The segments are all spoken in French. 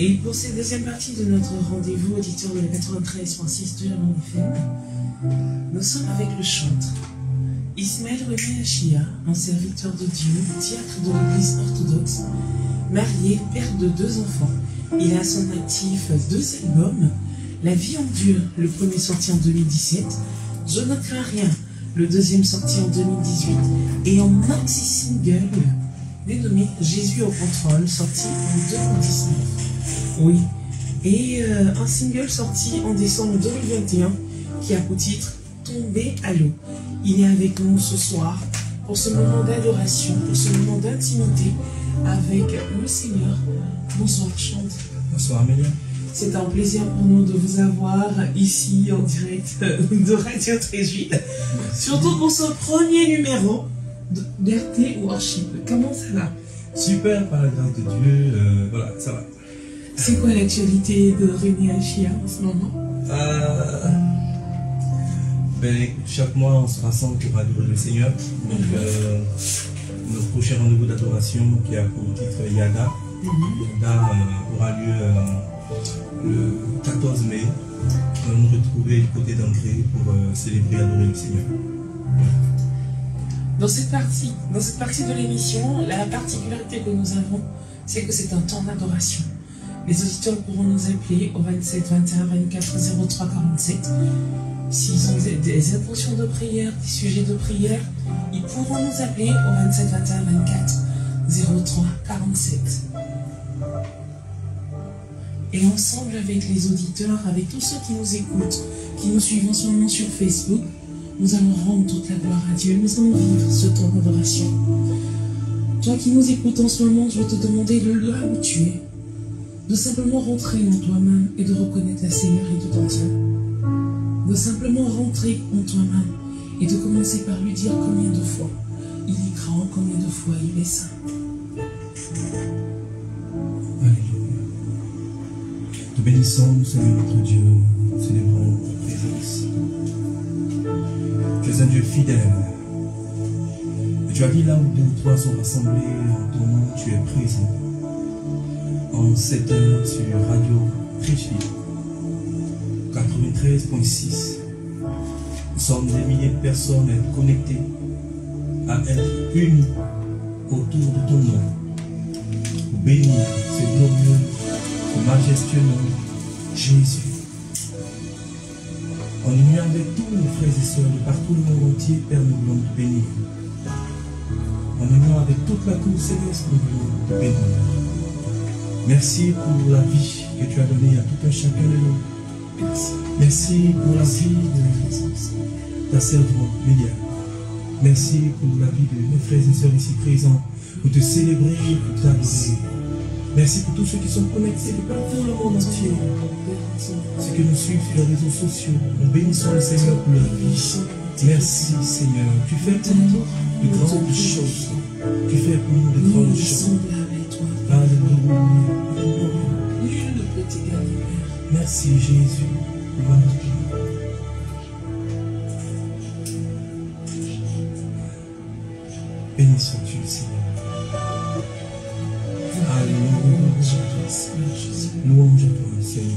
Et pour cette deuxième partie de notre rendez-vous auditeur de la 93.6 de la Monde FM, nous sommes avec le chantre Ismaël René Achijan, un serviteur de Dieu, diacre de l'église orthodoxe, marié, père de 2 enfants. Il a à son actif 2 albums, La vie en Dieu, le premier sorti en 2017, Je ne crains rien, le deuxième sorti en 2018, et en maxi-single dénommé Jésus au contrôle, sorti en 2019. Oui, et un single sorti en décembre 2021 qui a pour titre Tomber à l'eau. Il est avec nous ce soir pour ce moment d'adoration, pour ce moment d'intimité avec le Seigneur. Bonsoir, Chante. Bonsoir, Amélie. C'est un plaisir pour nous de vous avoir ici en direct de Radio Trésuite. Surtout pour ce premier numéro d'RT Worship. Comment ça va? Super, par la grâce de Dieu. Voilà, ça va. C'est quoi l'actualité de René Achijan en ce moment? Ben, chaque mois, on se rassemble pour adorer le Seigneur. Donc, notre prochain rendez-vous d'adoration qui a pour titre Yada. Yada aura lieu le 14 mai. Nous allons nous retrouver du côté d'Angré pour célébrer et adorer le Seigneur. Dans cette partie de l'émission, la particularité que nous avons, c'est que c'est un temps d'adoration. Les auditeurs pourront nous appeler au 27 21 24 03 47. S'ils ont des intentions de prière, des sujets de prière, ils pourront nous appeler au 27 21 24 03 47. Et ensemble avec les auditeurs, avec tous ceux qui nous écoutent, qui nous suivent en ce moment sur Facebook, nous allons rendre toute la gloire à Dieu. Nous allons vivre ce temps d'adoration. Toi qui nous écoutes en ce moment, je vais te demander de là où tu es, de simplement rentrer en toi-même et de reconnaître la Seigneurie tout entière. De simplement rentrer en toi-même et de commencer par lui dire combien de fois il est grand, combien de fois il est saint. Alléluia. Te bénissons, nous sommes notre Dieu, nous célébrons ta présence. Tu es un Dieu fidèle. Et tu as dit là où deux ou trois sont rassemblés en ton nom, tu es présent. En 7 heures sur Radio Trésuite. 93.6. Nous sommes des milliers de personnes à être connectées, à être unies autour de ton nom, pour bénir ce glorieux, ce majestueux nom, Jésus. En union avec tous nos frères et sœurs de partout le monde entier, Père, nous voulons te bénir. En union avec toute la cour céleste, nous voulons te bénir. Merci pour la vie que tu as donnée à tout un chacun de nous. Merci pour la vie de ta servante Lydia. Merci pour la vie de mes frères et sœurs ici présents, pour te célébrer et pour t'adorer. Merci pour tous ceux qui sont connectés de partout le monde entier, ceux qui nous suivent sur les réseaux sociaux. Nous bénissons le Seigneur pour leur vie. Merci Seigneur, tu fais pour nous de grandes choses. Tu fais pour nous de grandes choses. Alléluia. Nul ne peut t'égaler. Merci Jésus. Béni sois-tu, Seigneur. Alléluia. Louange à toi, Seigneur.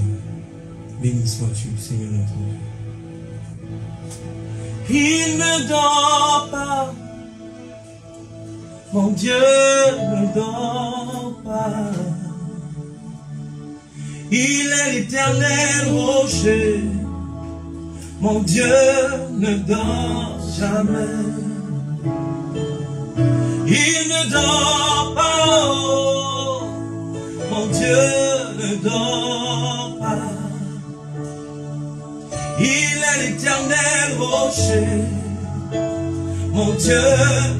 Béni sois-tu, Seigneur notre Dieu. Il ne dort pas. Mon Dieu ne dort pas. Il est l'éternel rocher, mon Dieu ne dort jamais. Il ne dort pas, oh, mon Dieu ne dort pas. Il est l'éternel rocher, mon Dieu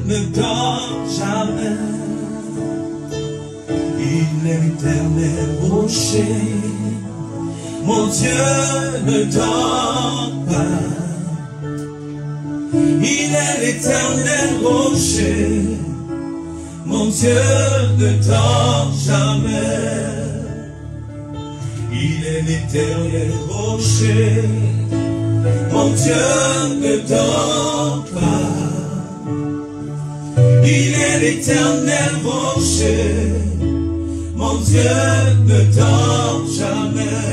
ne dort jamais. Il est l'éternel rocher, mon Dieu ne dort pas. Il est l'éternel rocher, mon Dieu ne dort jamais. Il est l'éternel rocher, mon Dieu ne dort pas. Il est l'éternel rocher, mon mon Dieu ne dort jamais.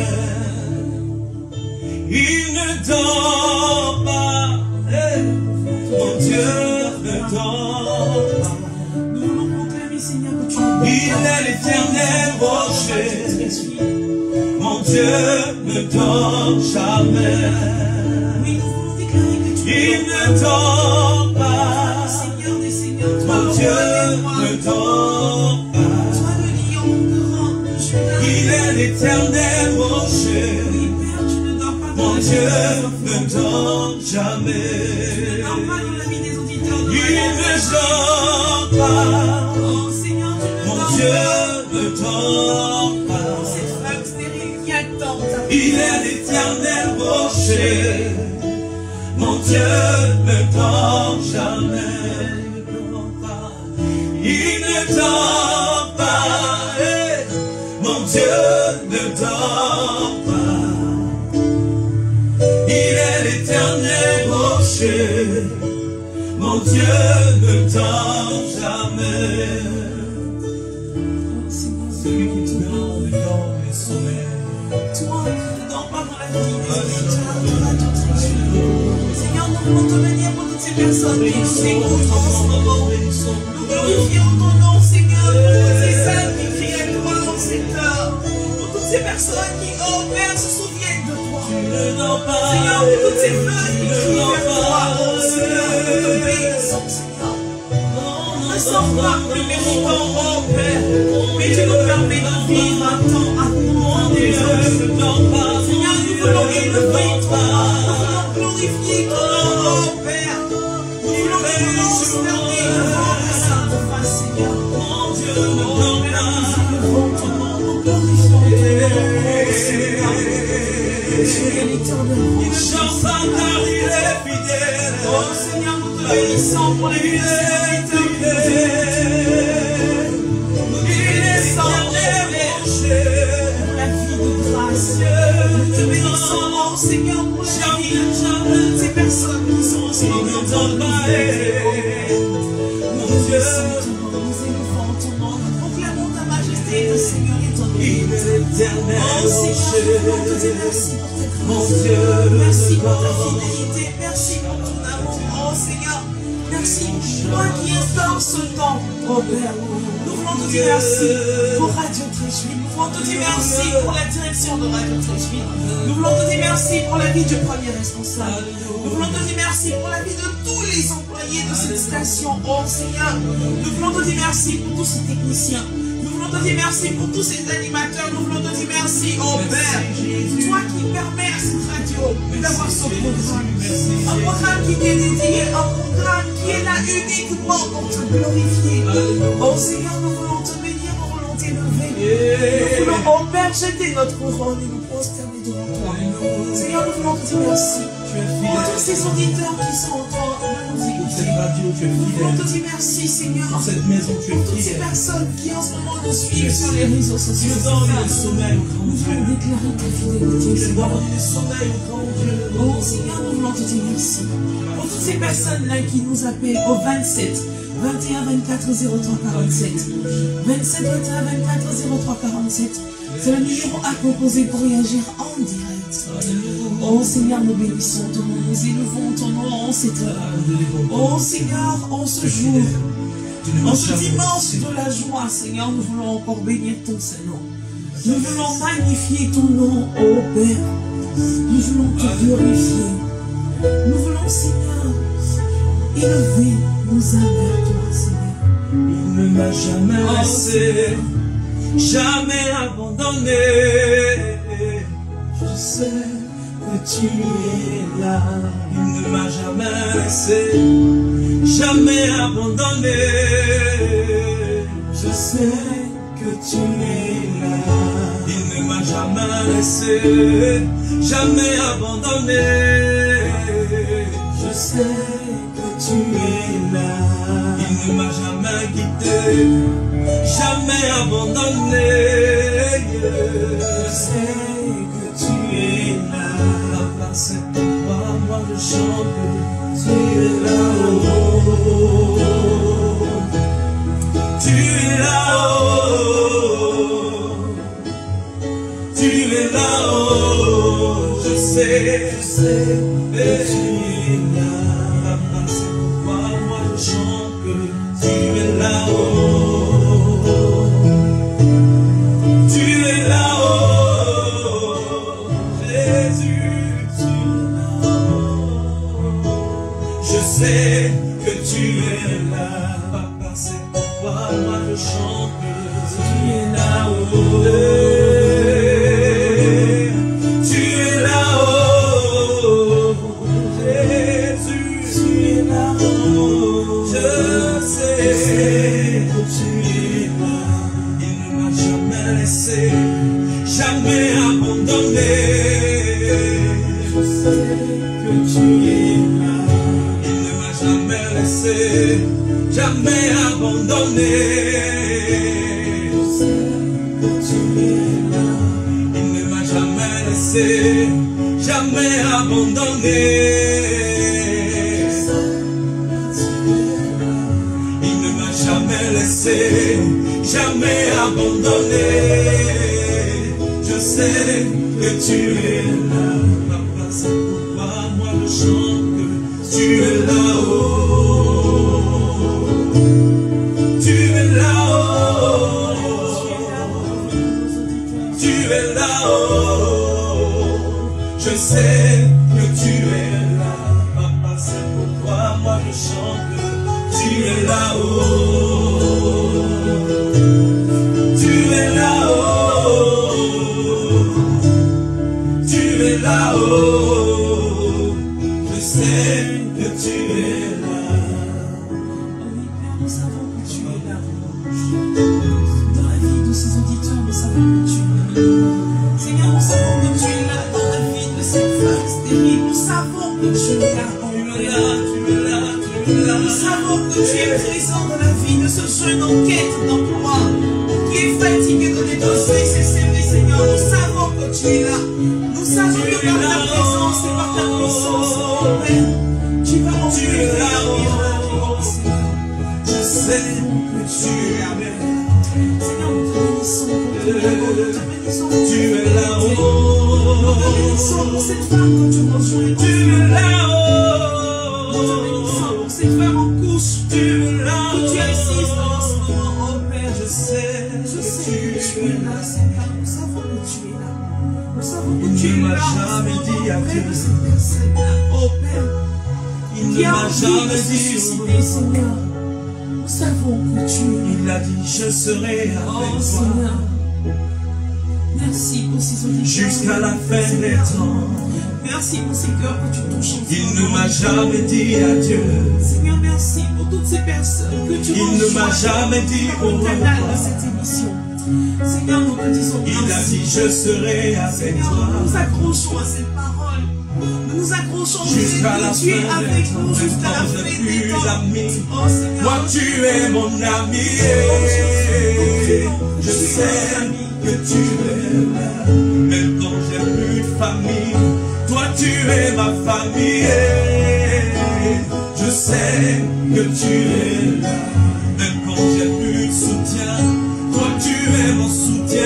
Il ne dort pas. Mon Dieu ne dort pas. Il est l'éternel rocher. Mon Dieu ne dort jamais. Il ne dort pas. Mon Dieu ne dort pas. Il est l'éternel rocher. Mon Dieu ne dort jamais. Il ne dort pas. Mon Dieu ne dort pas. Il est l'éternel rocher. Mon Dieu ne dort jamais. Il ne dort pas, hey, mon Dieu ne dort pas. Il est l'éternel rocher, mon Dieu ne dort jamais. Celui qui dort dans les sommets, toi qui ne dors pas dans la vie des Seigneur, nous voulons te bénir pour toutes ces personnes qui nous écoutent en ce moment. Glorifions ton nom, Seigneur, pour toutes ces âmes qui crient à gloire, Seigneur, pour toutes ces personnes qui, oh Père, se souviennent de toi. Seigneur, pour toutes ces femmes qui crient à toi, oh Seigneur, que te bénissons, Seigneur. Ne sans foi le méritons, oh Père, mais tu nous permets de vivre un temps à toi, Dieu. Seigneur, nous voulons élever toi, nous voulons glorifier ton nom, oh Père, nous voulons élever. Il ne chante pas car il est fidèle. Oh Seigneur, nous te bénissons pour les fidèles. Il est sans dérocher pour la vie de grâce. Nous te bénissons, Seigneur, pour la vie de ces personnes qui sont en ce moment dans le mal. Mon Dieu, nous élevons ton nom, nous proclamons ta majesté, Seigneur. Il est éternel, mon Dieu, merci pour ta fidélité, merci pour ton amour, oh Seigneur, merci, toi qui instaures ce temps, oh Père, nous voulons te dire merci pour Radio Trésuite, nous voulons te dire merci pour la direction de Radio Trésuite, nous voulons te dire merci pour la vie du premier responsable, nous voulons te dire merci pour la vie de tous les employés de cette station, oh Seigneur, nous voulons te dire merci pour tous ces techniciens. Nous voulons te dire merci pour tous ces animateurs. Nous voulons te dire merci, oh Père. Toi qui permets à cette radio d'avoir ce programme. Un programme qui est dédié, un programme qui est là uniquement pour te glorifier. Oh Seigneur, nous voulons te bénir, nous voulons t'élever. Nous voulons, oh Père, jeter notre couronne et nous prosterner devant toi. Seigneur, nous voulons te dire merci. Pour tous ces auditeurs qui sont en toi. Nous voulons te dire merci, Seigneur. Dans cette maison, tu es fidèle. Toutes ces personnes qui en ce moment nous suivent sur les réseaux sociaux. Nous voulons déclarer ta fidélité. Oh Seigneur, nous voulons te dire merci. Pour toutes ces personnes-là qui nous appellent au 27 21 24 03 47. 27 21 24 03 47. C'est le numéro à proposer pour réagir en direct. Oh Seigneur, nous bénissons ton nom, nous élevons ton nom en cette heure. Oh Seigneur, en ce jour, en ce dimanche de la joie, Seigneur, nous voulons encore bénir ton Seigneur. Nous voulons magnifier ton nom, oh Père. Nous voulons te glorifier. Nous voulons, Seigneur, élever nos âmes vers toi, Seigneur. Il ne m'a jamais laissé. Jamais abandonné, je sais que tu es là. Il ne m'a jamais laissé, jamais abandonné, je sais que tu es là. Il ne m'a jamais laissé, jamais abandonné, je sais que tu es là. Il ne m'a jamais quitté, jamais abandonné. Je sais que tu es là. Papa, c'est pour toi, moi je chante. Tu es là-haut. Tu es là-haut. Je serai avec toi. Nous nous accrochons à cette parole. Nous nous accrochons à tu es avec nous jusqu'à la fin des temps. Oh Seigneur, moi tu es mon ami. Je sais que tu es là. Même quand j'ai plus de famille, toi tu es ma famille. Je sais que tu es là. Même quand j'ai plus de soutien, toi tu es mon soutien.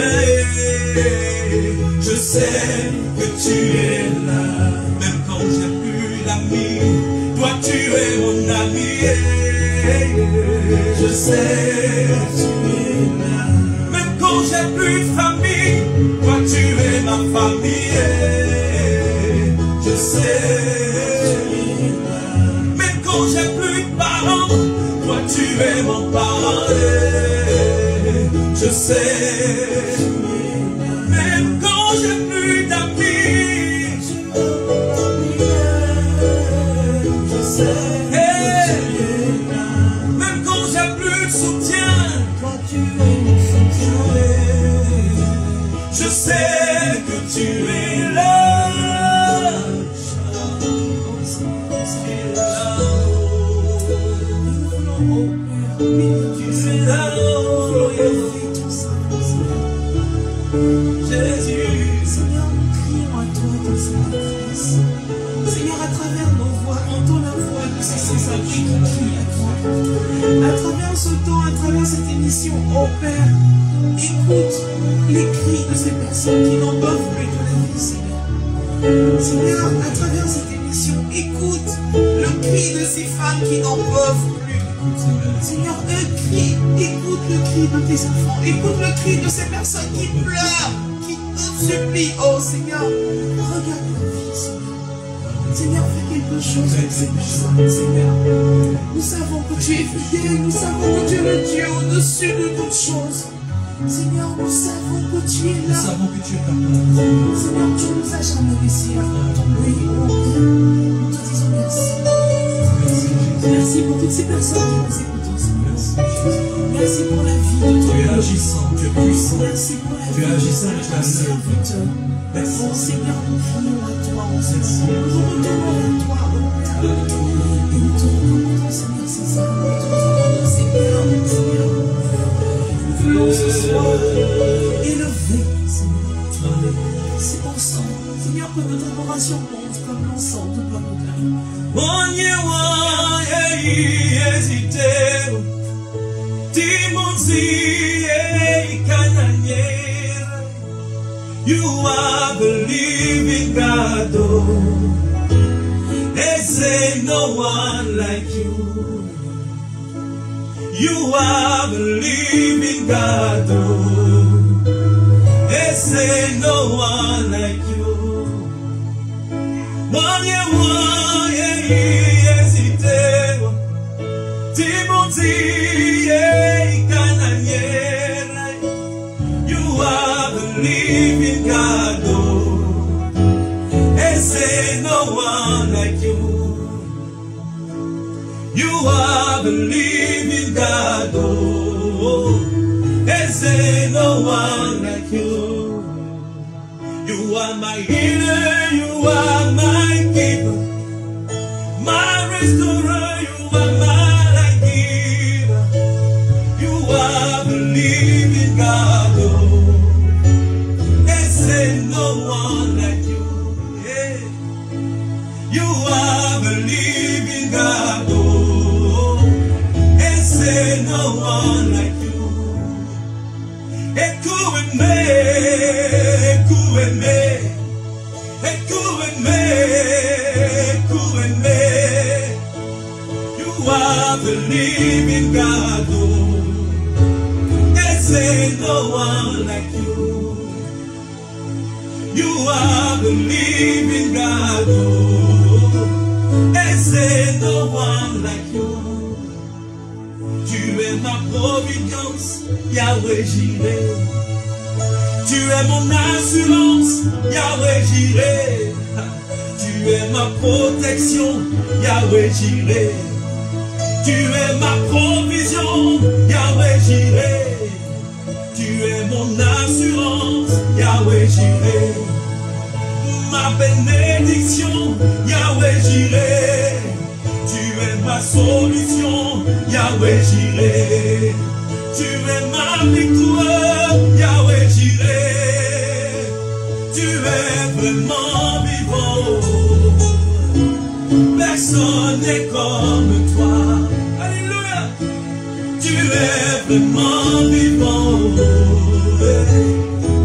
Je sais que tu es là, même quand j'ai plus l'ami, toi tu es mon ami. Je sais que tu es là, même quand j'ai plus de famille, toi tu es ma famille. Je sais que tu es là, même quand j'ai plus de parents, toi tu es mon parent. Je sais que tu es là. J'ai plus d'amis. Je sais que tu es là. Même quand j'ai plus de soutien, toi tu es mon soutien. Je sais que tu es là. Tu es là. Seigneur, à travers nos voix, entends la voix de ces sans-abri qui crient à toi. À travers ce temps, à travers cette émission, oh Père, écoute les cris de ces personnes qui n'en peuvent plus de la vie, Seigneur. Seigneur, à travers cette émission, écoute le cri de ces femmes qui n'en peuvent plus. Seigneur, écoute le cri de tes enfants, écoute le cri de ces personnes qui pleurent, qui te supplient, oh Seigneur, regarde. Seigneur, fais quelque chose avec ces personnes, Seigneur. Nous savons que tu es fidèle, nous savons que tu es le Dieu au-dessus de toutes choses. Seigneur, nous savons que tu es là. Nous savons que tu es capable. Seigneur, tu nous as jamais laissés. Oui, mon Dieu, nous te disons merci. Merci pour toutes ces personnes qui nous écoutent, Seigneur. Merci pour la vie de Dieu. Tu es agissant, tu es puissant. Merci pour la vie. Tu es agissant et tu as servi. Mon Seigneur, nous prions à toi, mon Seigneur. Nous retournons à toi, mon Dieu. Et nous te demandons, Seigneur, c'est ça. Nous te demandons, Seigneur. Nous voulons ce soir élever, Seigneur. C'est ensemble, Seigneur, que notre adoration monte comme l'ensemble de ton âme. On y va, hésitez, Timothy, Cananier. You are believing God, there's ain't no one like you. You are believing God, they say no one like you. One yes it is. Timothy, Cananier, you are believing God, they say no one like you. You are believing God, oh, there's ain't no one like you. You are my healer, you are my keeper, my restorer, you are my giver. You are believing God, oh, there's ain't no one like you. Yeah. You are believing God, oh. There's no one like you. Echo and me. You are believing God. There's no one like you. You are believing God. There's no one like you. Tu es ma providence, Yahweh Jireh. Tu es mon assurance, Yahweh Jireh. Tu es ma protection, Yahweh Jireh. Tu es ma provision, Yahweh Jireh. Tu es mon assurance, Yahweh Jireh. Ma bénédiction, Yahweh Jireh. Tu es ma solution, Yahweh Jireh. Tu es ma victoire, Yahweh Jireh. Tu es vraiment vivant. Personne n'est comme toi. Alléluia. Tu es vraiment vivant.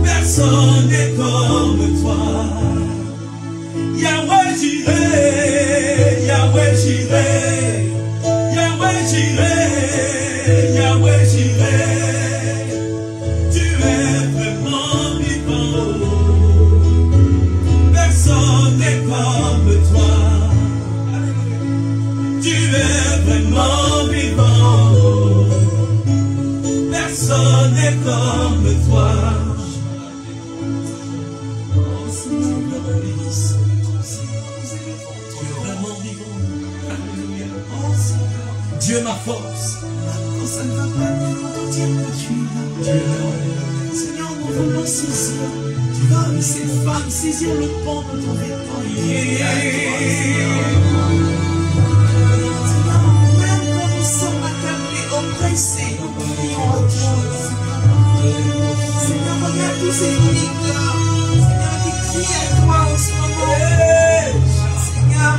Personne n'est comme toi. Yahweh Jireh, Yahweh Jireh, Yahweh Jireh, Yahweh Jireh. Tu es vraiment vivant. Personne n'est comme toi. Tu es vraiment vivant. Personne n'est comme toi. Oh Seigneur, bénisse. Dieu ma force. Quand ça ne va pas, nous dire que tu es là. Seigneur, nous voulons saisir. Tu vas avec ces femmes saisir le pan de ton vêtement. Seigneur, même quand nous sommes accablés, oppressés, nous prions à toi. Seigneur, regarde tous ces lignes-là. Seigneur, qui crient à toi en ce moment. Seigneur.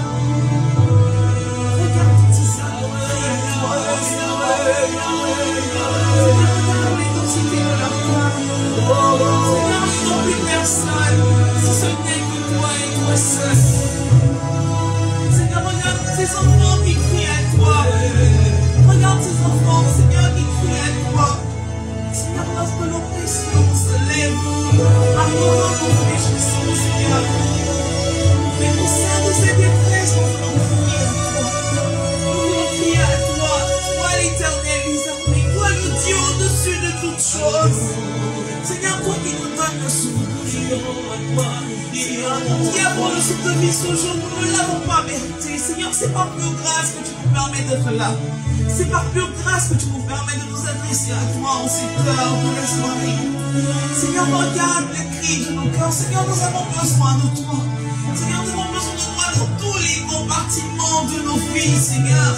Ce n'est que toi et toi seul. Seigneur, regarde ces enfants qui crient à toi. Regarde ces enfants, Seigneur, qui crient à toi. Seigneur, lorsque l'oppression se lève, à nous, nous réjouissons, Seigneur. Mais pour ça, nous étions prêts, nous voulons venir à toi. Nous voulons crier à toi, toi l'Éternel des armées, toi le Dieu au-dessus de toutes choses. Seigneur, toi qui nous donnes le souffle, nous crions à toi. Qui avons le souffle de vie ce jour, nous ne l'avons pas mérité. Seigneur, c'est par pure grâce que tu nous permets d'être là. C'est par pure grâce que tu nous permets de nous adresser à toi en cette heure de la soirée. Seigneur, regarde les cris de nos cœurs. Seigneur, nous avons besoin de toi. Seigneur, nous avons besoin de toi dans tous les compartiments de nos vies, Seigneur.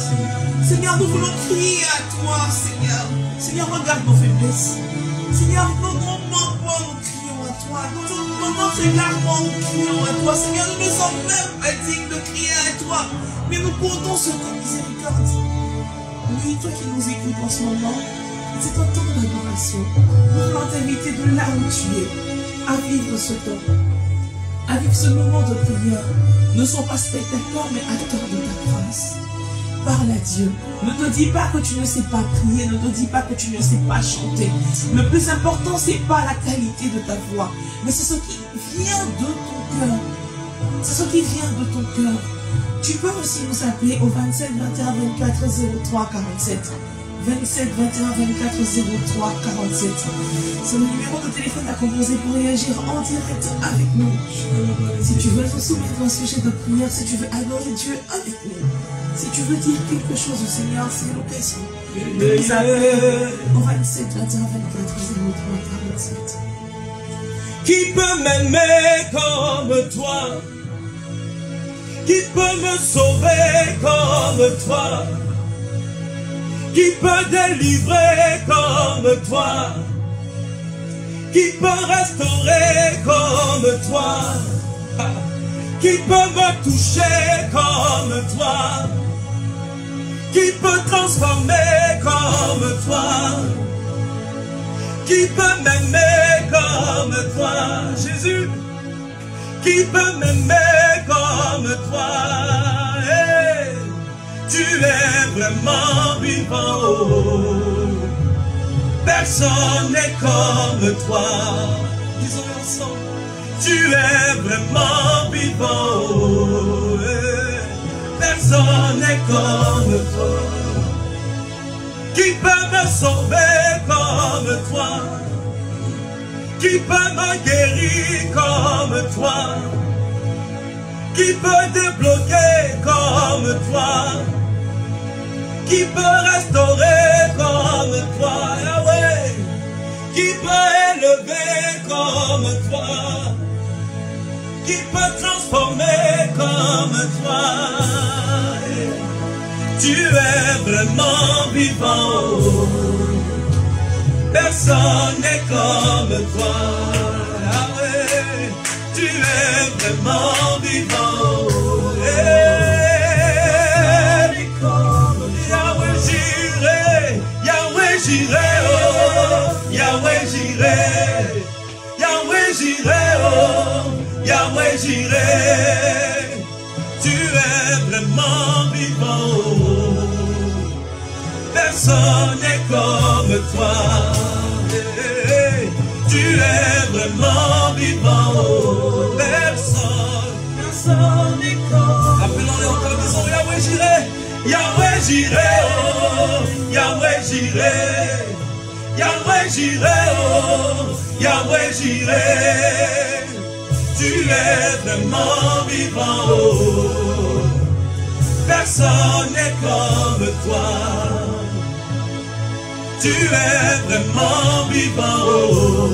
Seigneur, nous voulons crier à toi, Seigneur. Seigneur, regarde nos faiblesses. Seigneur, nos grands manquements, nous crions à toi. Nos égarements, nous crions à toi. Seigneur, nous ne sommes même pas dignes de crier à toi. Mais nous comptons sur ta miséricorde. Oui, toi qui nous écoutes en ce moment. C'est un temps d'adoration. Nous voulons t'inviter de là où tu es, à vivre ce temps, à vivre ce moment de prière. Ne sois pas spectateur, mais acteur de ta grâce. Parle à Dieu. Ne te dis pas que tu ne sais pas prier, ne te dis pas que tu ne sais pas chanter. Le plus important, ce n'est pas la qualité de ta voix, mais c'est ce qui vient de ton cœur. C'est ce qui vient de ton cœur. Tu peux aussi nous appeler au 27 21 24 03 47. 27 21 24 03 47. C'est le numéro de téléphone à composer pour réagir en direct avec nous. Si tu veux te soumettre à un sujet de prière, si tu veux adorer Dieu avec nous, si tu veux dire quelque chose au Seigneur, c'est l'occasion. Au 27 21 24 03 47. Qui peut m'aimer comme toi? Qui peut me sauver comme toi? Qui peut délivrer comme toi? Qui peut restaurer comme toi? Qui peut me toucher comme toi? Qui peut transformer comme toi? Qui peut m'aimer comme toi, Jésus? Qui peut m'aimer comme toi? Tu es vraiment vivant, personne n'est comme toi. Disons ensemble, tu es vraiment vivant, personne n'est comme toi. Qui peut me sauver comme toi? Qui peut me guérir comme toi? Qui peut débloquer comme toi? Qui peut restaurer comme toi, Yahweh? Qui peut élever comme toi? Qui peut transformer comme toi? Tu es vraiment vivant, personne n'est comme toi, Yahweh. Tu es vraiment vivant, Yahweh Jireh, Yahweh Jireh, oh, Yahweh Jireh, tu es vraiment vivant, personne n'est comme toi, tu es vraiment vivant, personne n'est comme toi. Appelons-les encore des sons, Yahweh Jireh, Yahweh Jireh, oh, Yahweh Jireh. Yahweh Jireh, oh, Yahweh Jireh, tu es vraiment vivant, oh, personne n'est comme toi. Tu es vraiment vivant, oh,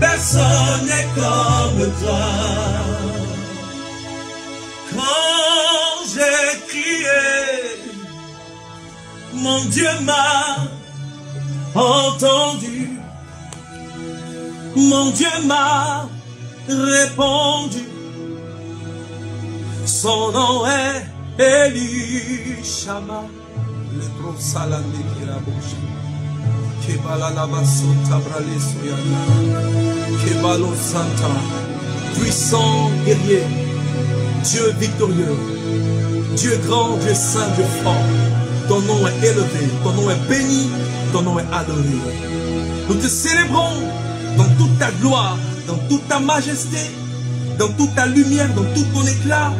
personne n'est comme toi. Quand j'ai crié, mon Dieu m'a entendu, mon Dieu m'a répondu, son nom est Elishama, le prof salamé qui la bouche, qui balanaba santa brale soyana, qui balon santa, puissant guerrier, Dieu victorieux, Dieu grand, Dieu saint, Dieu fort, ton nom est élevé, ton nom est béni. Ton nom est adoré. Nous te célébrons dans toute ta gloire, dans toute ta majesté, dans toute ta lumière, dans tout ton éclat,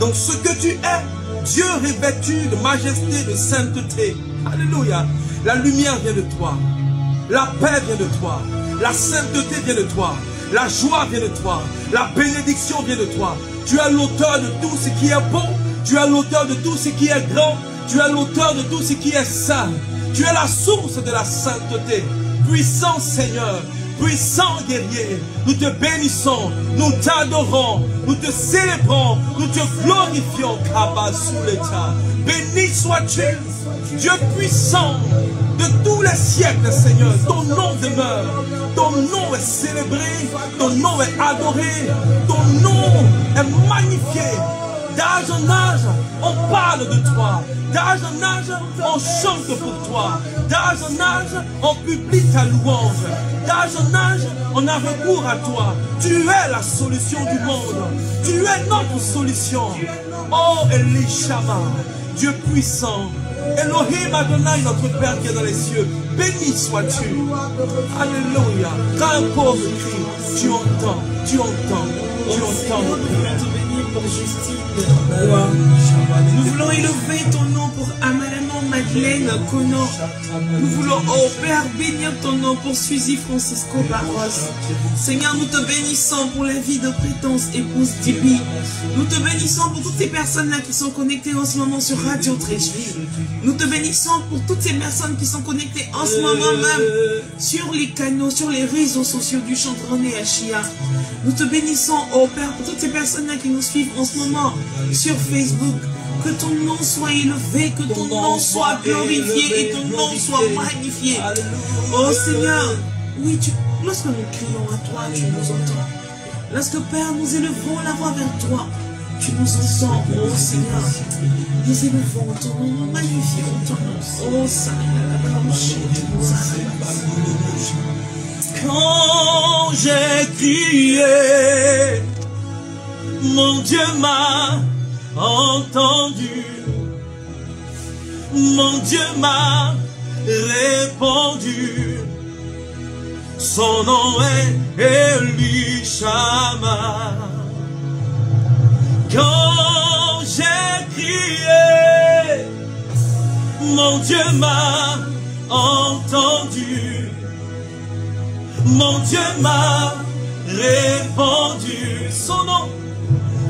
dans ce que tu es. Dieu revêtu de majesté, de sainteté. Alléluia. La lumière vient de toi. La paix vient de toi. La sainteté vient de toi. La joie vient de toi. La bénédiction vient de toi. Tu es l'auteur de tout ce qui est bon. Tu es l'auteur de tout ce qui est grand. Tu es l'auteur de tout ce qui est saint. Tu es la source de la sainteté. Puissant Seigneur, puissant guerrier, nous te bénissons, nous t'adorons, nous te célébrons, nous te glorifions. Kabasuleta. Béni sois-tu, Dieu puissant de tous les siècles, Seigneur. Ton nom demeure, ton nom est célébré, ton nom est adoré, ton nom est magnifié. D'âge en âge, on parle de toi. D'âge en âge, on chante pour toi. D'âge en âge, on publie ta louange. D'âge en âge, on a recours à toi. Tu es la solution du monde. Tu es notre solution. Oh Elishama, Dieu puissant, Elohim Adonai, notre Père qui est dans les cieux, béni sois-tu. Alléluia. Quand un pauvre crie, tu entends, tu entends, tu entends. Pour Justine, nous voulons élever ton nom pour Malan Madeleine Connor. Nous voulons, oh Père, bénir ton nom pour Suzy Francisco Barros. Seigneur, nous te bénissons pour la vie de Prétence Épouse Tippy. Nous te bénissons pour toutes ces personnes-là qui sont connectées en ce moment sur Radio Trésuite. Nous te bénissons pour toutes ces personnes qui sont connectées en ce moment même sur les canaux, sur les réseaux sociaux du Chantre René Achijan. Nous te bénissons, oh Père, pour toutes ces personnes-là qui nous suivent en ce moment sur Facebook. Que ton nom soit élevé, que ton nom soit glorifié et ton nom soit magnifié. Oh Seigneur, oui, lorsque nous crions à toi, tu nous entends. Lorsque Père, nous élevons la voix vers toi, tu nous entends, oh Seigneur. Nous élevons ton nom, nous magnifions ton nom. Oh Seigneur, quand j'ai crié, mon Dieu m'a entendu, mon Dieu m'a répondu. Son nom est Elishama. Quand j'ai crié, mon Dieu m'a entendu, mon Dieu m'a répondu. Son nom,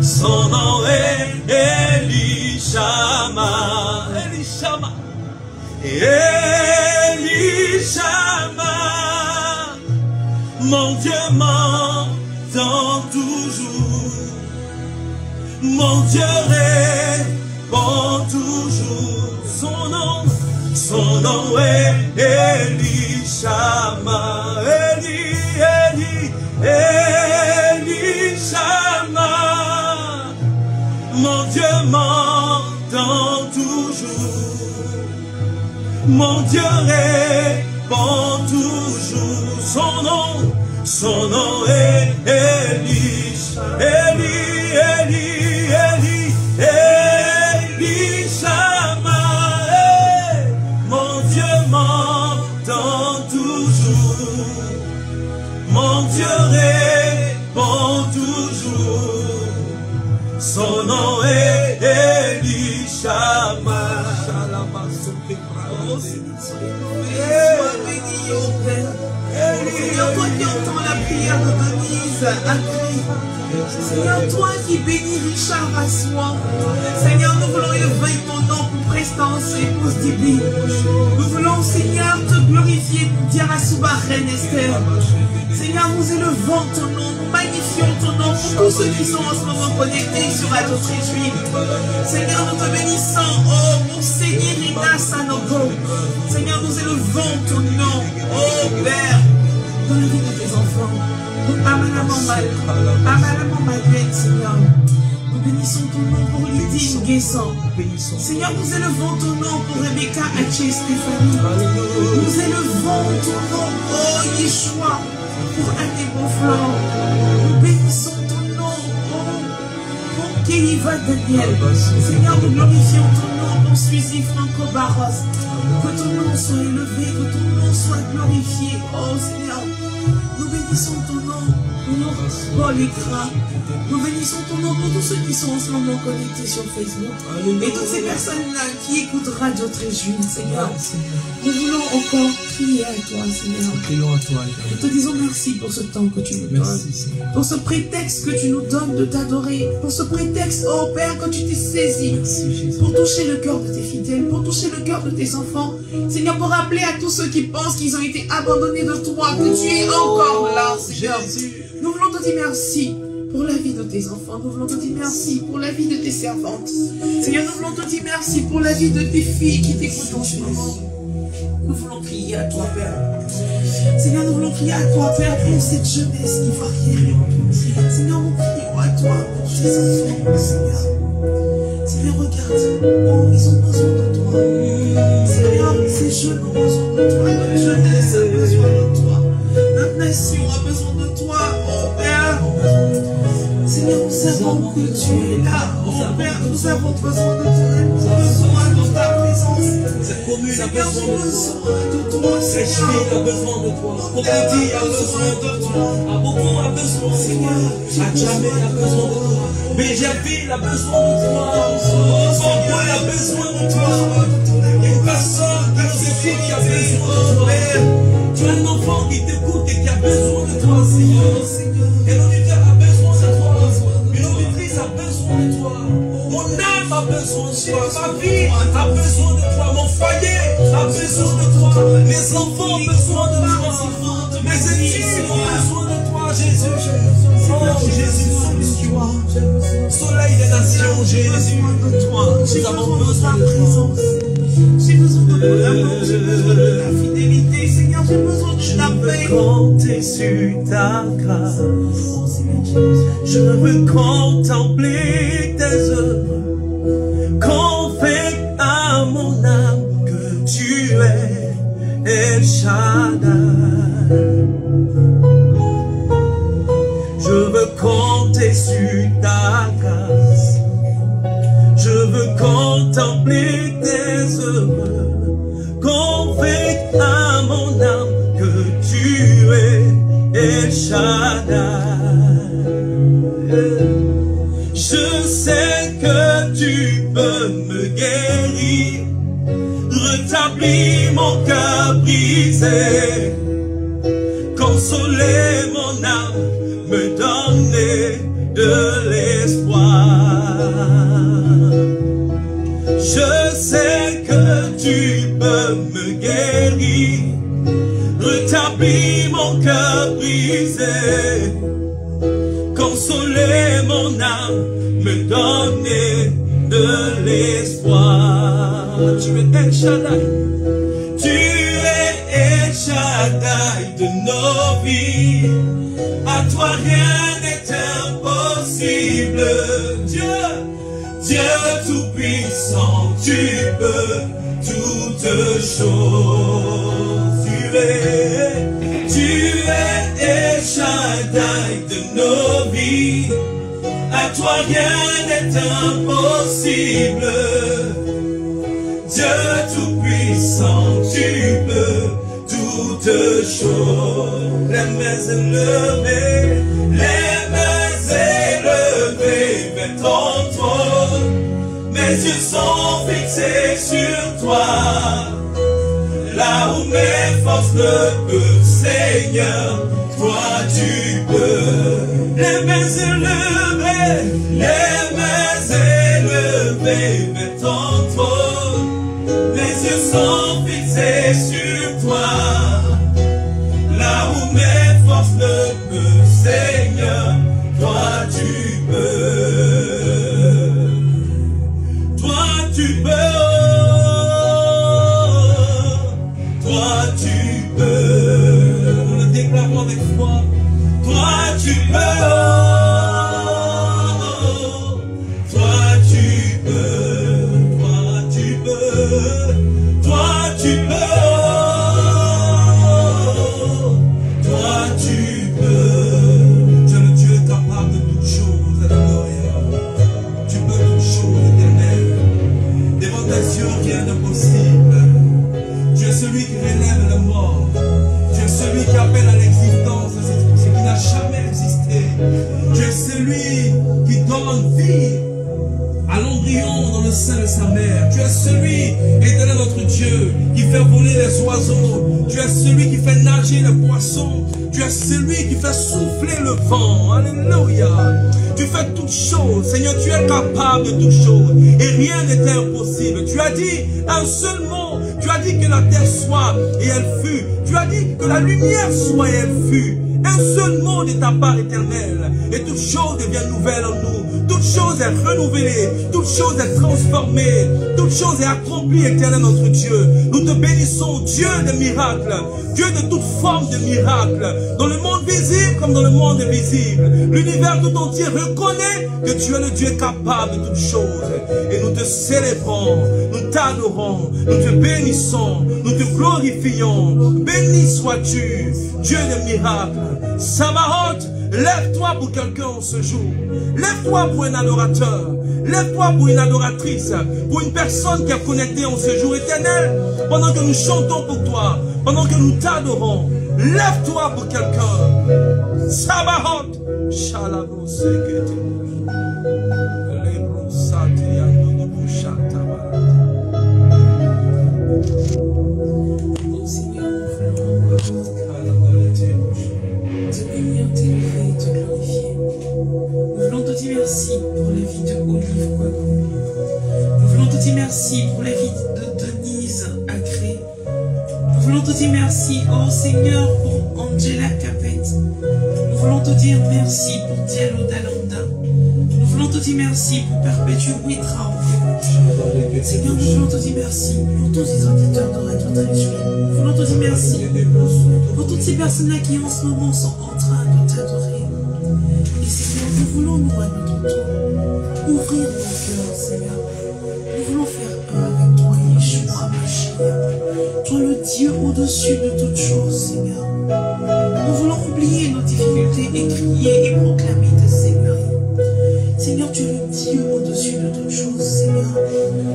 son nom est Elishama. Elishama, Elishama. Mon Dieu m'entend toujours, mon Dieu répond toujours. Son nom est Elishama. Eli, Eli, Elishama. Mon Dieu m'entend toujours, mon Dieu répond toujours. Son nom est Elishama. Eli, Eli, Eli, Elishama. Hey, mon Dieu m'entend toujours, mon Dieu répond toujours. Son nom est Elishama. Oh Père, Seigneur, toi qui entends la prière de Denise Agré, Seigneur, toi qui bénis Richard à soi, Seigneur, nous voulons élever ton nom pour Prestance et pour Tippy. Nous voulons, Seigneur, te glorifier, dire à Souba Reine Esther. Seigneur, nous élevons ton nom, nous magnifions ton nom pour tous ceux qui sont en ce moment connectés sur la Trésuite. Seigneur, nous te bénissons, oh, pour Seigneur Rina Sanogo. Seigneur, nous élevons ton nom, oh Père, dans la vie de tes enfants, pour Malan Madeleine, Seigneur. Nous bénissons ton nom pour Lydia Guessant. Seigneur, nous élevons ton nom pour Rebecca Haché Stéphanie. Nous élevons ton nom, oh Yeshua, pour un des beaux fleurs. Nous bénissons ton nom, oh, pour Kéiva Daniel. Seigneur, nous glorifions ton nom pour Suzy Franco Barros. Que ton nom soit élevé, que ton nom soit glorifié, oh Seigneur. Nous bénissons ton nom, nous Paul Lucra. Nous bénissons ton nom pour tous ceux qui sont en ce moment connectés sur Facebook. Et toutes ces personnes-là qui écoutent Radio Trésuite, Seigneur. Nous voulons encore prier à toi, Seigneur. Prions à toi. Nous te disons merci pour ce temps que tu nous donnes. Pour ce prétexte que tu nous donnes de t'adorer. Pour ce prétexte, oh Père, que tu t'es saisi. Pour toucher le cœur de tes fidèles. Pour toucher le cœur de tes enfants. Seigneur, pour rappeler à tous ceux qui pensent qu'ils ont été abandonnés de toi, que tu es encore là, Seigneur. Nous voulons te dire merci pour la vie de tes enfants. Nous voulons te dire merci pour la vie de tes servantes. Seigneur, nous voulons te dire merci pour la vie de tes filles qui t'écoutent en ce moment. Nous voulons crier à toi, Père. Seigneur, nous voulons crier à toi, Père, pour cette jeunesse qui va crier. Seigneur, nous prions à toi pour tes enfants, Seigneur. Seigneur, regarde, ils ont besoin de toi. Seigneur, ces jeunes ont besoin de toi. Notre jeunesse a besoin de toi. Notre nation a besoin de toi, oh Père. Seigneur, nous savons que tu es là, oh Père. Nous avons besoin de toi. Nous avons besoin de ta présence. Cette commune a besoin de toi. Cette cheville a besoin de toi. La comédie a besoin de toi. Aboukou a besoin de toi. Adjamé a besoin de toi. Béjaville a besoin de toi. Samboué a besoin de toi. Une personne qui se dit qui a besoin de toi, Père. Tu as un enfant qui t'écoute et qui a besoin de toi, Seigneur. Mon âme a besoin de toi, ma vie a besoin de toi, mon foyer a besoin de toi, mes enfants ont besoin de toi, mes études ont besoin de toi, Jésus. Oh Jésus, sauve-toi, soleil des nations, Jésus, nous avons besoin de ta présence. J'ai besoin de ton amour, j'ai besoin de ta fidélité, Seigneur, j'ai besoin de ta paix. Je veux compter sur ta grâce, je veux contempler tes œuvres. Confesse à mon âme que tu es El Shaddai. Je veux compter sur ta grâce. Je veux contempler tes œuvres. Confesse à mon âme que tu es El Shaddai. Je sais que tu peux me guérir, rétablir mon cœur brisé, consoler mon âme, me donner de l'espoir. Je sais que tu peux me guérir, rétablir mon cœur brisé, consoler mon âme, me donner de l'espoir. Tu es El Shaddai. Tu es El Shaddai de nos vies. À toi rien n'est impossible. Dieu, Dieu tout-puissant, tu peux toutes choses. Tu es El Shaddai de nos vies. À toi rien n'est impossible. Dieu tout-puissant, tu peux toutes choses. Les mains élevées, les mains élevées vers ton trône. Mes yeux sont fixés sur toi, là où mes forces ne peuvent, Seigneur, toi tu peux. Les mains élevées, les mains élevées vers ton trône. Mes yeux sont fixés sur toi, là où mes forces ne peuvent, Seigneur, toi tu peux. Toi tu peux. Avec toi, toi tu peux, oh, toi tu peux, toi tu peux, toi tu peux, oh, toi tu peux. Dieu, tu es capable de toutes choses, alléluia. Tu peux toutes choses, Éternel. Devant tes yeux, rien d'impossible. Tu es celui qui relève le mort. Celui qui appelle à l'existence ce qui n'a jamais existé. celui qui donne vie à l'embryon dans le sein de sa mère. Tu es celui, éternel notre Dieu, qui fait voler les oiseaux. Tu es celui qui fait nager les poissons. Tu es celui qui fait souffler le vent. Alléluia. Tu fais toutes choses. Seigneur, tu es capable de toutes choses. Et rien n'est impossible. Tu as dit un seul mot. Tu as dit que la terre soit et elle fut. Tu as dit que la lumière soit et elle fut. Un seul mot de ta part éternelle. Et toutes choses deviennent nouvelles en nous. Toute chose est renouvelée, toute chose est transformée, toute chose est accomplie, éternel notre Dieu. Nous te bénissons, Dieu de miracles, Dieu de toute forme de miracles, dans le monde visible comme dans le monde invisible. L'univers tout entier reconnaît que tu es le Dieu capable de toutes choses. Et nous te célébrons, nous t'adorons, nous te bénissons, nous te glorifions. Béni sois-tu, Dieu de miracles. Sabaoth, lève-toi pour quelqu'un en ce jour. Lève-toi pour un adorateur. Lève-toi pour une adoratrice. Pour une personne qui est connectée en ce jour éternel. Pendant que nous chantons pour toi. Pendant que nous t'adorons. Lève-toi pour quelqu'un. Sabaoth. Merci pour la vie de Olive Kouakou. Nous voulons te dire merci pour la vie de Denise Agré. Nous voulons te dire merci, oh Seigneur, pour Angela Capet. Nous voulons te dire merci pour Diallo Dalanda. Nous voulons te dire merci pour Perpétue Mitra. Seigneur, nous voulons te dire merci pour tous les auditeurs de Radio Trésuite. Nous voulons te dire merci pour toutes ces personnes-là qui en ce moment sont en train de t'adorer. Et Seigneur, nous voulons nous rendre. Ouvrir nos cœurs, Seigneur. Nous voulons faire un avec toi, Yeshua, Mashiach. Toi, le Dieu au-dessus de toutes choses, Seigneur. Nous voulons oublier nos difficultés et crier et proclamer ta Seigneurie. Seigneur, tu es le Dieu au-dessus de toutes choses, Seigneur.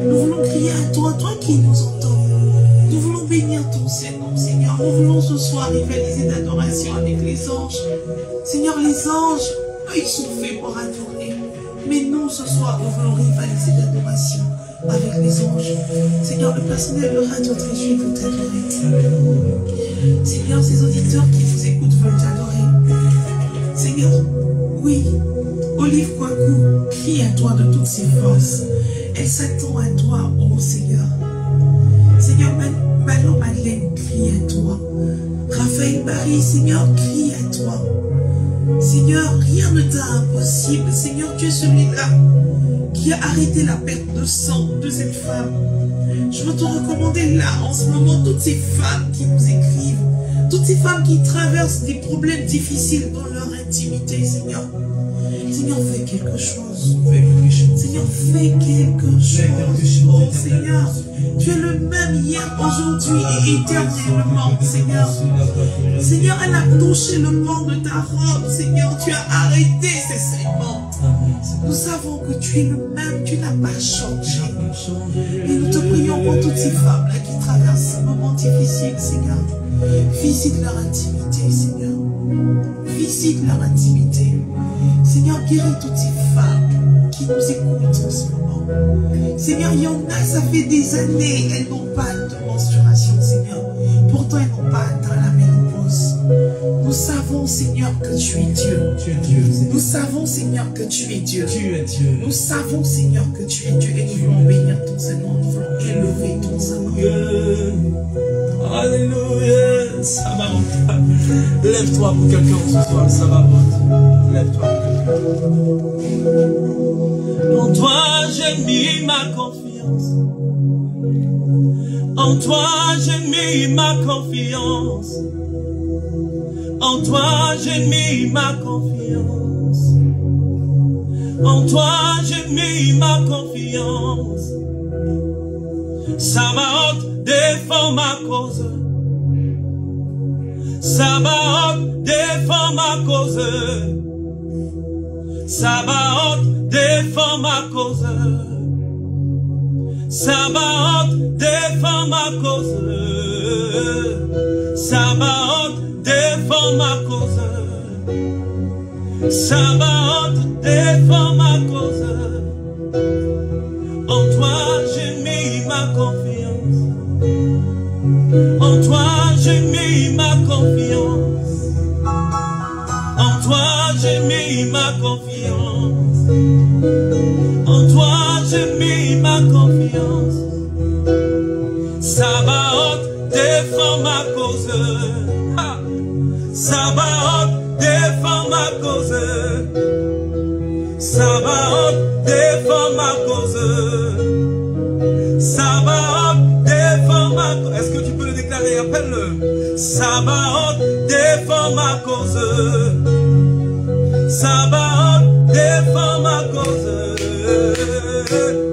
Nous voulons crier à toi, toi qui nous entends. Nous voulons bénir ton Seigneur, Seigneur. Nous voulons ce soir rivaliser d'adoration avec les anges. Seigneur, les anges, eux, ils sont faits pour adorer. Mais nous, ce soir, nous voulons rivaliser l'adoration avec les anges. Seigneur, le personnel de Radio Trésuite veut t'adorer. Seigneur, ces auditeurs qui vous écoutent veulent t'adorer. Seigneur, oui, Olive Kouakou crie à toi de toutes ses forces. Elle s'attend à toi, oh Seigneur. Seigneur, Malan Madeleine crie à toi. Raphaël Marie, Seigneur, crie à toi. Seigneur, rien ne t'a impossible. Seigneur, tu es celui-là qui a arrêté la perte de sang de cette femme. Je veux te recommander là, en ce moment, toutes ces femmes qui nous écrivent, toutes ces femmes qui traversent des problèmes difficiles dans leur intimité, Seigneur. Seigneur, fais quelque chose. Seigneur, fais quelque chose. Oh Seigneur, tu es le même hier, aujourd'hui et éternellement, Seigneur. Seigneur, elle a touché le bord de ta robe, Seigneur. Tu as arrêté ces saignements. Nous savons que tu es le même, tu n'as pas changé. Et nous te prions pour toutes ces femmes-là qui traversent ces moments difficiles, Seigneur. Visite leur intimité, Seigneur. Visite leur intimité. Seigneur, guéris toutes ces femmes qui nous écoutent en ce moment. Seigneur, il y en a, ça fait des années, elles n'ont pas de menstruation, Seigneur. Pourtant, elles n'ont pas atteint la ménopause. Nous savons, Seigneur, que tu es Dieu. Tu es Dieu. Nous savons, Seigneur, que tu es Dieu. Tu es Dieu. Nous savons, Seigneur, que tu es Dieu. Et nous voulons bénir ton Seigneur. Nous voulons élever ton Seigneur. Alléluia. Sabaoth. Lève-toi pour quelqu'un ce soir, Sabaoth. Lève-toi. En toi j'ai mis ma confiance. En toi j'ai mis ma confiance. En toi j'ai mis ma confiance. En toi j'ai mis ma confiance. Sabaoth défend ma cause. Sabaoth défend ma cause. Sabaoth défend ma cause. Sabaoth défend ma cause. Sabaoth défend ma cause. Sabaoth défends ma cause. En toi j'ai mis ma confiance. En toi j'ai mis ma confiance. En toi j'ai mis ma confiance. En toi j'ai mis ma confiance. Sabaoth, défends ma cause. Ah. Sabaoth, défends ma cause. Sabaoth, défends ma cause. Sabaoth, défends ma cause. Est-ce que tu peux le déclarer? Appelle-le. Sabaoth, défends ma cause. Sabaoth, défends ma cause.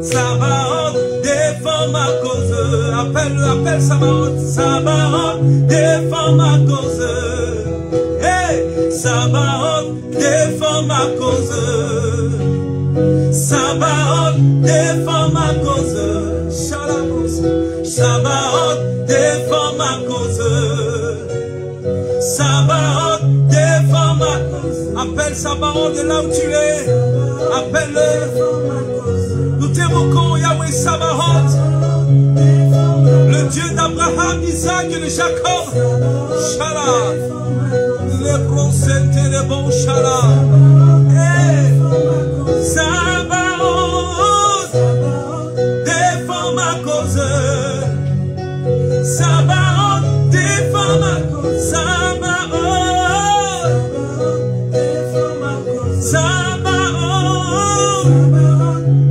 Sabaoth, défends ma cause. Appelle-le, appelle Sabaoth. Sabaoth, défends ma cause. Sabaoth, défends ma cause. Sabaoth, défends ma cause. Sabaoth, défends ma cause. Sabaoth, défends ma cause. Appelle Sabaoth de là où tu es. Appelle-le. Nous t'évoquons Yahweh Sabaoth, le Dieu d'Abraham, d'Isaac et de Jacob. Shalom. Le procès et le bon chala. Sabaoth, défends ma cause. Sabaoth, défends ma cause. Sabaoth,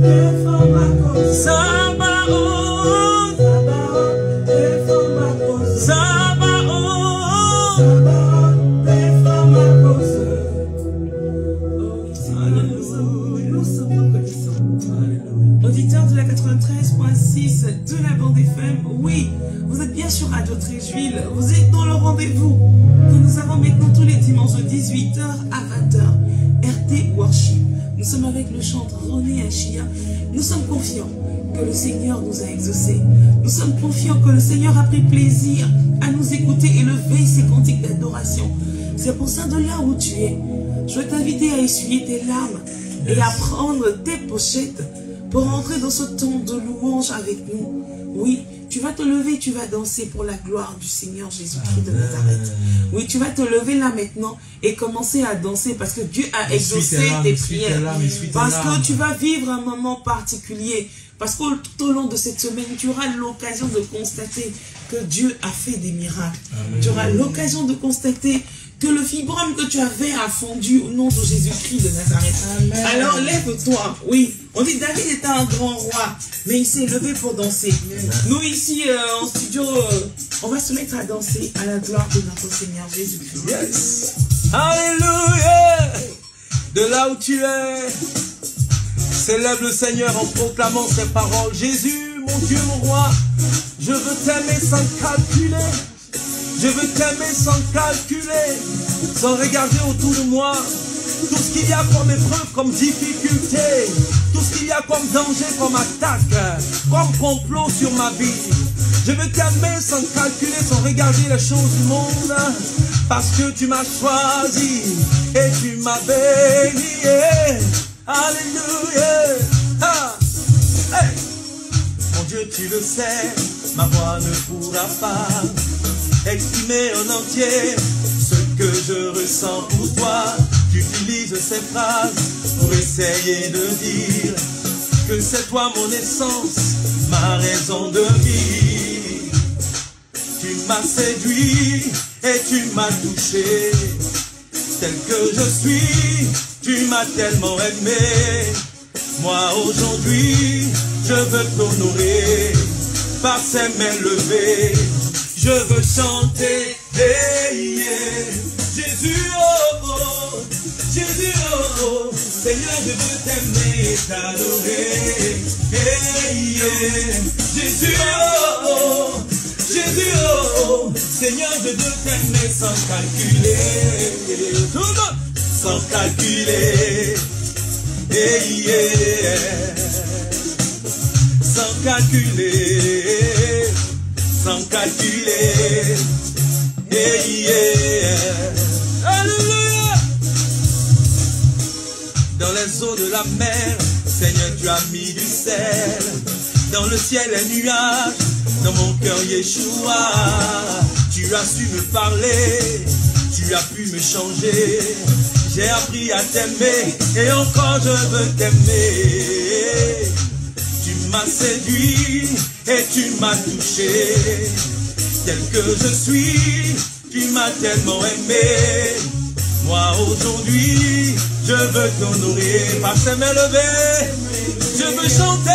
défends ma cause. Sabaoth, défends ma cause. Sabaoth, défends ma cause. Sabaoth, de la bande FM, oui, vous êtes bien sur Radio Trésuite, vous êtes dans le rendez-vous que nous avons maintenant tous les dimanches de 18h à 20h, RT Worship. Nous sommes avec le chanteur René Achijan. Nous sommes confiants que le Seigneur nous a exaucés. Nous sommes confiants que le Seigneur a pris plaisir à nous écouter et lever ses cantiques d'adoration. C'est pour ça, de là où tu es, je vais t'inviter à essuyer tes larmes et à prendre tes pochettes pour entrer dans ce temps de louange avec nous. Oui, tu vas te lever, tu vas danser pour la gloire du Seigneur Jésus-Christ de Nazareth. Oui, tu vas te lever là maintenant et commencer à danser parce que Dieu a exaucé tes prières. Parce que tu vas vivre un moment particulier. Parce que tout au long de cette semaine, tu auras l'occasion de constater que Dieu a fait des miracles. Amen. Tu auras l'occasion de constater que le fibrome que tu avais a fondu au nom de Jésus-Christ de Nazareth. Amen. Alors lève-toi, oui. On dit David était un grand roi, mais il s'est levé pour danser. Nous ici en studio, on va se mettre à danser à la gloire de notre Seigneur Jésus-Christ. Yes. Alléluia. De là où tu es, célèbre le Seigneur en proclamant ses paroles. Jésus, mon Dieu, mon roi, je veux t'aimer sans calculer. Je veux t'aimer sans calculer, sans regarder autour de moi. Tout ce qu'il y a comme épreuve, comme difficulté, tout ce qu'il y a comme danger, comme attaque, comme complot sur ma vie. Je veux t'aimer sans calculer, sans regarder les choses du monde. Parce que tu m'as choisi et tu m'as béni. Alléluia. Ah. Hey. Mon Dieu, tu le sais, ma voix ne pourra pas exprimer en entier ce que je ressens pour toi. J'utilise ces phrases pour essayer de dire que c'est toi mon essence, ma raison de vie. Tu m'as séduit et tu m'as touché. Tel que je suis, tu m'as tellement aimé. Moi aujourd'hui, je veux t'honorer par ces mains levées. Je veux chanter, hey, yeah. Jésus, oh, oh, Jésus, oh, oh, Seigneur, je veux t'aimer et t'adorer, hey, yeah. Jésus, oh, oh, Jésus, oh, oh, Seigneur, je veux t'aimer sans calculer, sans calculer, hey, yeah. Sans calculer, sans calculer, hey, yeah. Alléluia. Dans les eaux de la mer. Seigneur, tu as mis du sel dans le ciel, un nuage dans mon cœur, Yeshua. Tu as su me parler, tu as pu me changer. J'ai appris à t'aimer et encore je veux t'aimer. Tu m'as séduit et tu m'as touché. Tel que je suis, tu m'as tellement aimé. Moi aujourd'hui, je veux t'honorer par ces mains levées. Je veux chanter.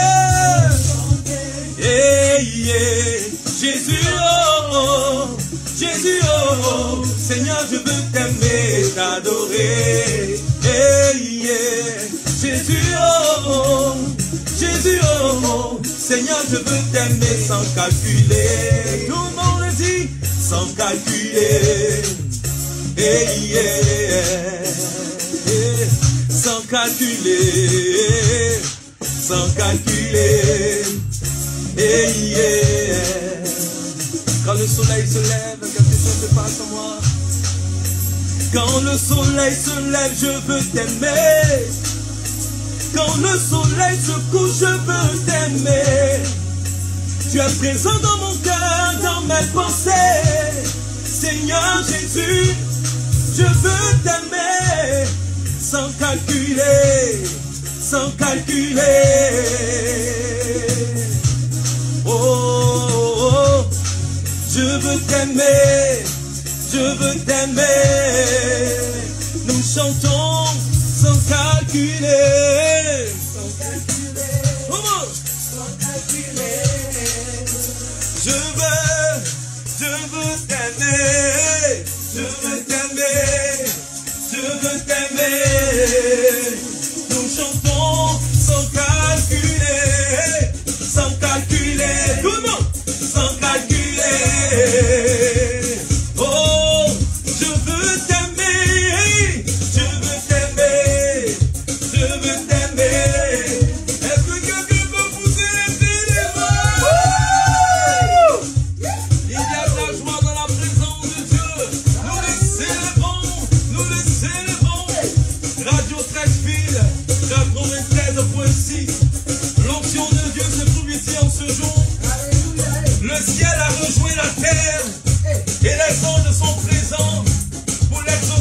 Yeah, yeah. Jésus, oh, oh. Jésus, oh, oh, Seigneur, je veux t'aimer, t'adorer. Hey, yeah. Jésus, oh, oh, Jésus, oh, oh, Seigneur, je veux t'aimer sans calculer. Tout le monde le dit, sans calculer. Hey, yeah, yeah. Sans calculer, sans calculer. Hey, yeah. Quand le soleil se lève, quelque chose se passe en moi. Quand le soleil se lève, je veux t'aimer. Quand le soleil se couche, je veux t'aimer. Tu es présent dans mon cœur, dans mes pensées. Seigneur Jésus, je veux t'aimer. Sans calculer, sans calculer. Oh, oh, oh. Je veux t'aimer, je veux t'aimer. Nous chantons sans calculer. Sans calculer. Comment? Sans calculer. Je veux t'aimer. Je veux t'aimer. Je veux t'aimer. Nous chantons sans calculer. Sans calculer. Comment? Sans calculer. Oh, je veux t'aimer, je veux t'aimer, je veux t'aimer. Est-ce que quelqu'un peut pousser les voix? Il y a de la joie dans la présence de Dieu. Nous les célébrons, nous les célébrons. Radio Treichville, 93.6. L'onction de Dieu se trouve ici en ce jour. Le ciel a rejoint la terre et les anges sont présents pour l'exaucer.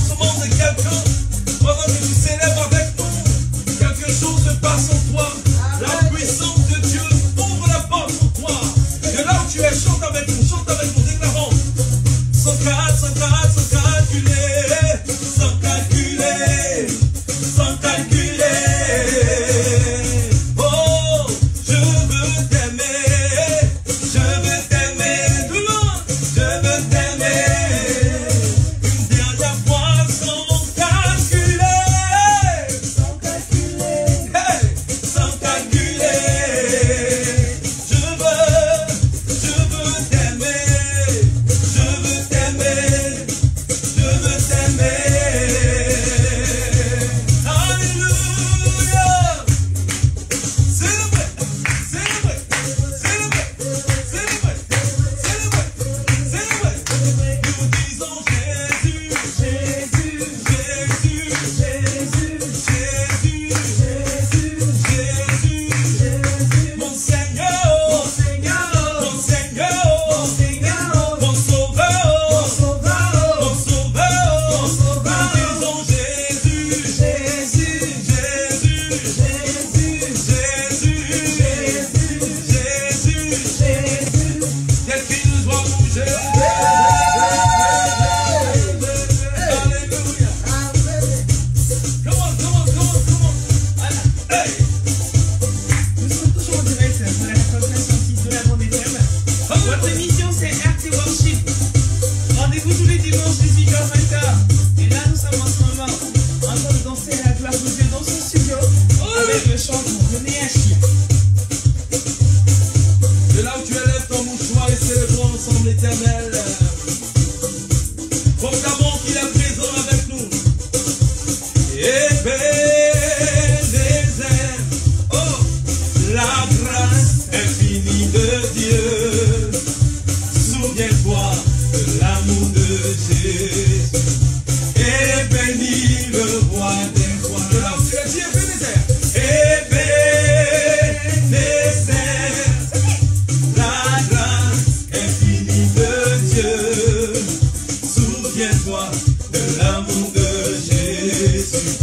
l'amour de Jésus.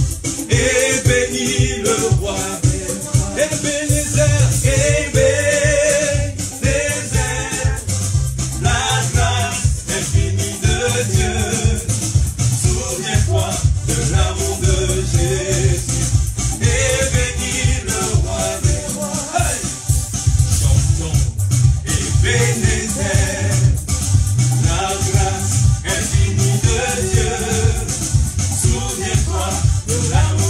Et bénis le roi, et bénis Esther, et bénis Esther. La grâce infinie de Dieu, souviens-toi de l'amour de Jésus. Et bénis le roi des rois, hey! Chantons et bénis Esther. La grâce infinie de Dieu, souviens-toi de l'amour.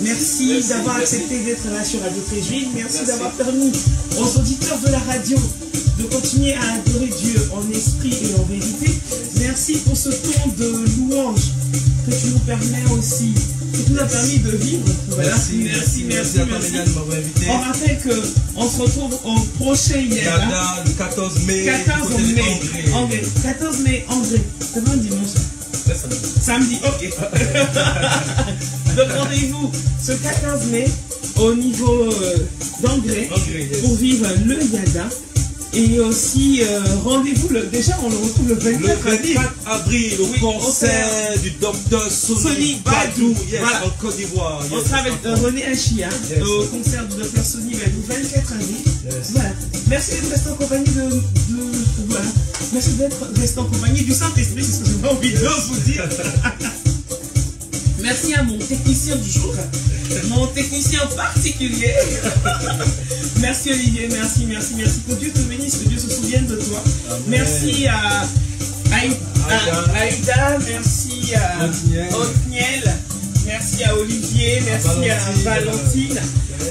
Merci d'avoir accepté d'être là sur Radio Trésuite. Merci d'avoir permis aux auditeurs de la radio de continuer à adorer Dieu en esprit et en vérité. Merci pour ce temps de louange que tu nous permets aussi, que tu nous as permis de vivre. Voilà. Merci. On rappelle qu'on se retrouve au prochain Yada, le 14 mai. 14 mai, Angré. C'est bon dimanche. Samedi, ok. Donc rendez-vous ce 14 mai au niveau d'Angré pour vivre le Yada. Et aussi, rendez-vous, déjà on le retrouve le 24 avril au concert du docteur Sony Badou, voilà. En Côte d'Ivoire. On sera avec René Achijan au concert du docteur Sony Badou, 24 avril. Voilà. Merci d'être resté en compagnie du Saint-Esprit, c'est ce que j'ai envie de vous dire. Merci à mon technicien du jour, mon technicien particulier. Merci Olivier, merci. Que Dieu te bénisse, que Dieu se souvienne de toi. Amen. Merci à Aïda, merci à Othniel, merci à Olivier, merci à Valentine,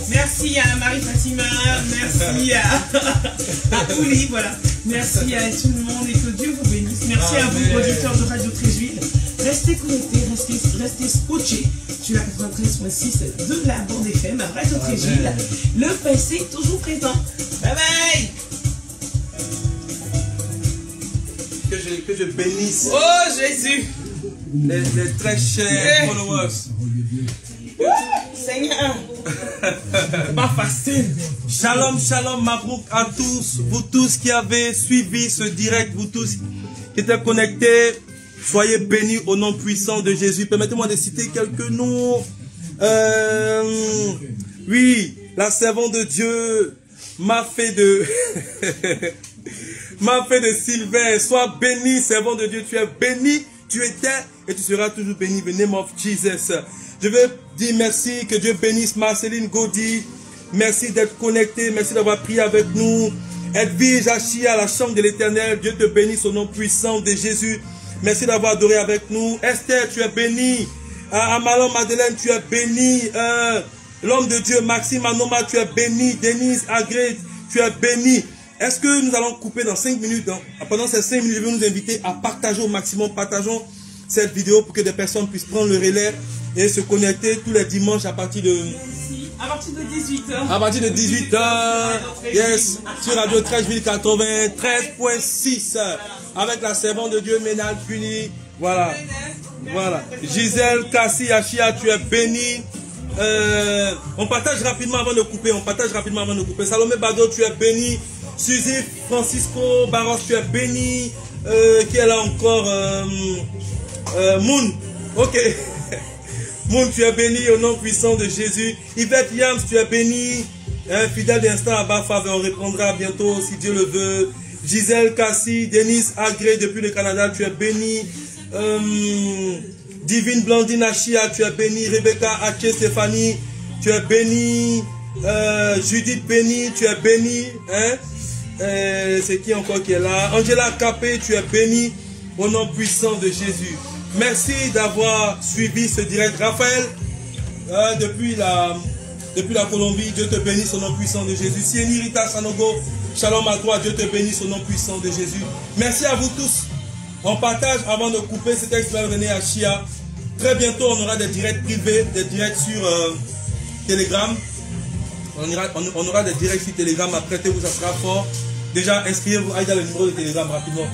merci à Marie-Fatima, merci à Olive, voilà. Merci à tout le monde et que Dieu vous bénisse. Merci à vous, auditeurs de Radio Trésuite. Restez connectés, restez scotchés sur la 93.6 de la bande FM, Radio Trésuite. Le passé toujours présent. Bye bye. Que je bénisse. Oh Jésus. Les très chers followers. Seigneur. Ma facile. Shalom, shalom, mabrouk à tous. Vous tous qui avez suivi ce direct, vous tous qui étaient connectés, soyez bénis au nom puissant de Jésus. Permettez-moi de citer quelques noms. Oui, la servante de Dieu m'a fait de Sylvain. Sois béni, servante de Dieu. Tu es béni, tu étais et tu seras toujours béni. In the name of Jesus. Je veux dire merci, que Dieu bénisse Marceline Gaudi. Merci d'être connecté, merci d'avoir prié avec nous. Edwige Achia, à la chambre de l'Éternel, Dieu te bénisse au nom puissant de Jésus. Merci d'avoir adoré avec nous. Esther, tu es bénie. Malan Madeleine, tu es bénie. L'homme de Dieu, Maxime Anoma, tu es bénie. Denise Agré, tu es bénie. Est-ce que nous allons couper dans 5 minutes? Pendant ces 5 minutes, je vais nous inviter à partager au maximum. Partageons cette vidéo pour que des personnes puissent prendre le relais et se connecter tous les dimanches à partir de... À partir de 18h. À partir de 18h. Yes. Sur Radio Treichville 93.6. Avec la servante de Dieu, Ménal Puni. Voilà. Voilà. Gisèle Kassi Achia, tu es bénie. On partage rapidement avant de couper. Salomé Badou, tu es bénie. Suzy Francisco Barros, tu es bénie. Qui est là encore? Moon. Ok. Moon, tu es béni au nom puissant de Jésus. Yvette Yams, tu es béni. Fidèle d'instant à Bafave, on répondra bientôt si Dieu le veut. Gisèle Kassi, Denise Agré depuis le Canada, tu es béni. Divine Blandine Achia, tu es béni. Rebecca Haché Stéphanie, tu es béni. Judith Béni, tu es béni. Hein? C'est qui encore qui est là? Angela Capet, tu es béni au nom puissant de Jésus. Merci d'avoir suivi ce direct. Raphaël, depuis la Colombie, Dieu te bénisse au nom puissant de Jésus. Sieni Rita Sanogo, shalom à toi, Dieu te bénisse au nom puissant de Jésus. Merci à vous tous. On partage avant de couper, c'était Ismaël René Achijan. Très bientôt, on aura des directs privés, des directs sur Telegram. On aura des directs sur Telegram, apprêtez-vous, ça sera fort. Déjà, inscrivez-vous, allez dans le numéro de Telegram rapidement.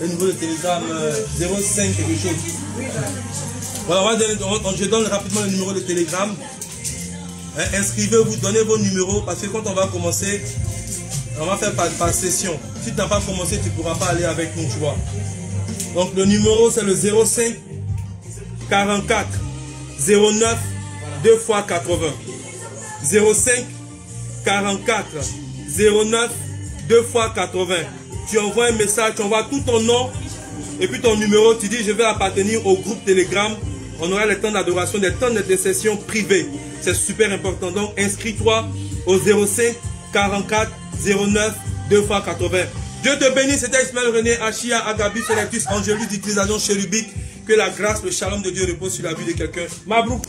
Le niveau de Telegram 05 quelque chose. Voilà, je donne rapidement le numéro de Telegram. Inscrivez-vous, donnez vos numéros parce que quand on va commencer, on va faire par session. Si tu n'as pas commencé, tu ne pourras pas aller avec nous, tu vois. Donc le numéro c'est le 05 44 09 2 x 80. 05 44 09 2 x 80. Tu envoies un message, tu envoies tout ton nom et puis ton numéro. Tu dis je vais appartenir au groupe Telegram. On aura les temps d'adoration, des temps d'intercession privés. C'est super important. Donc inscris-toi au 05 44 09 2 x 80. Dieu te bénisse. C'était Ismaël René Achijan, Agabi Selectus, Angelus d'utilisation cherubique. Que la grâce, le shalom de Dieu repose sur la vie de quelqu'un. Mabrouk.